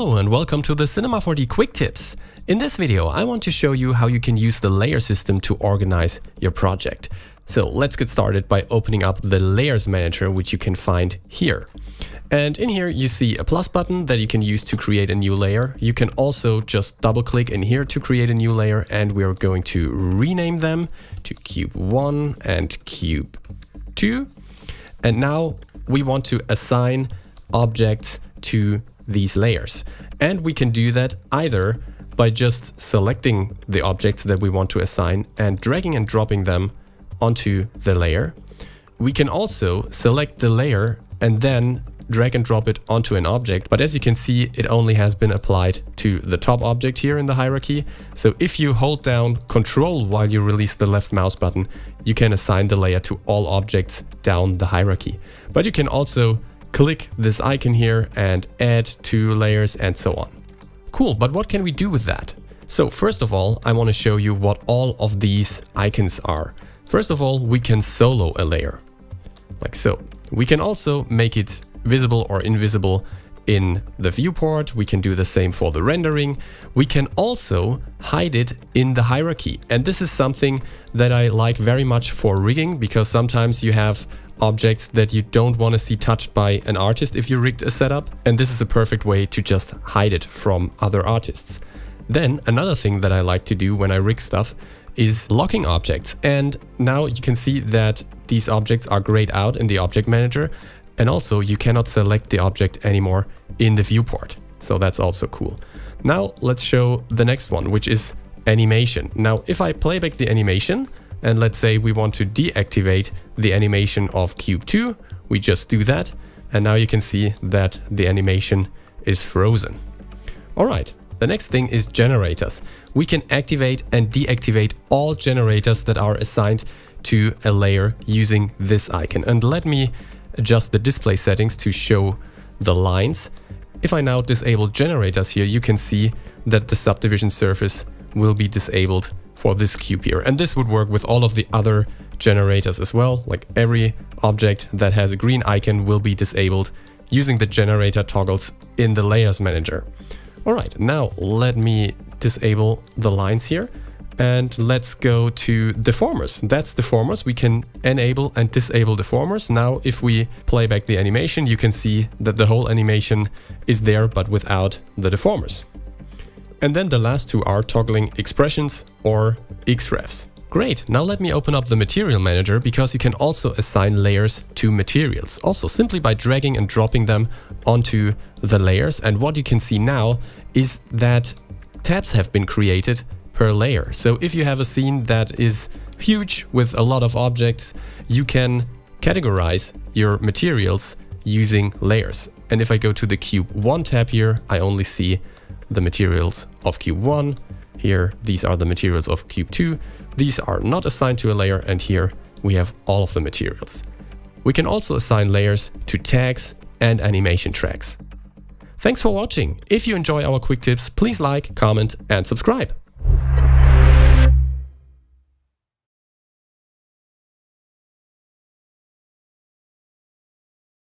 Hello and welcome to the Cinema 4D Quick Tips. In this video, I want to show you how you can use the layer system to organize your project. So let's get started by opening up the Layers Manager, which you can find here. And in here, you see a plus button that you can use to create a new layer. You can also just double click in here to create a new layer, and we are going to rename them to Cube 1 and Cube 2. And now we want to assign objects to these layers. And we can do that either by just selecting the objects that we want to assign and dragging and dropping them onto the layer. We can also select the layer and then drag and drop it onto an object. But as you can see, it only has been applied to the top object here in the hierarchy. So if you hold down Control while you release the left mouse button, you can assign the layer to all objects down the hierarchy. But you can also click this icon here and add to layers and so on. Cool, but what can we do with that? So first of all, I want to show you what all of these icons are. First of all, we can solo a layer, like so. We can also make it visible or invisible in the viewport. We can do the same for the rendering. We can also hide it in the hierarchy. And this is something that I like very much for rigging, because sometimes you have objects that you don't want to see touched by an artist if you rigged a setup, and this is a perfect way to just hide it from other artists. Then another thing that I like to do when I rig stuff is locking objects, and now you can see that these objects are grayed out in the object manager, and also you cannot select the object anymore in the viewport, so that's also cool. Now let's show the next one, which is animation. Now if I play back the animation, and let's say we want to deactivate the animation of Cube 2. We just do that. And now you can see that the animation is frozen. All right. The next thing is generators. We can activate and deactivate all generators that are assigned to a layer using this icon. And let me adjust the display settings to show the lines. If I now disable generators here, you can see that the subdivision surface will be disabled for this cube here. And this would work with all of the other generators as well. Like every object that has a green icon will be disabled using the generator toggles in the Layers Manager. All right, now let me disable the lines here and let's go to deformers. That's deformers. We can enable and disable deformers. Now, if we play back the animation, you can see that the whole animation is there, but without the deformers. And then the last two are toggling expressions or xrefs. Great, now let me open up the Material Manager, because you can also assign layers to materials, also simply by dragging and dropping them onto the layers. And what you can see now is that tabs have been created per layer. So if you have a scene that is huge with a lot of objects, you can categorize your materials using layers. And if I go to the Cube 1 tab here, I only see the materials of Cube 1. Here, these are the materials of Cube 2. These are not assigned to a layer, and here we have all of the materials. We can also assign layers to tags and animation tracks. Thanks for watching. If you enjoy our quick tips, please like, comment, and subscribe.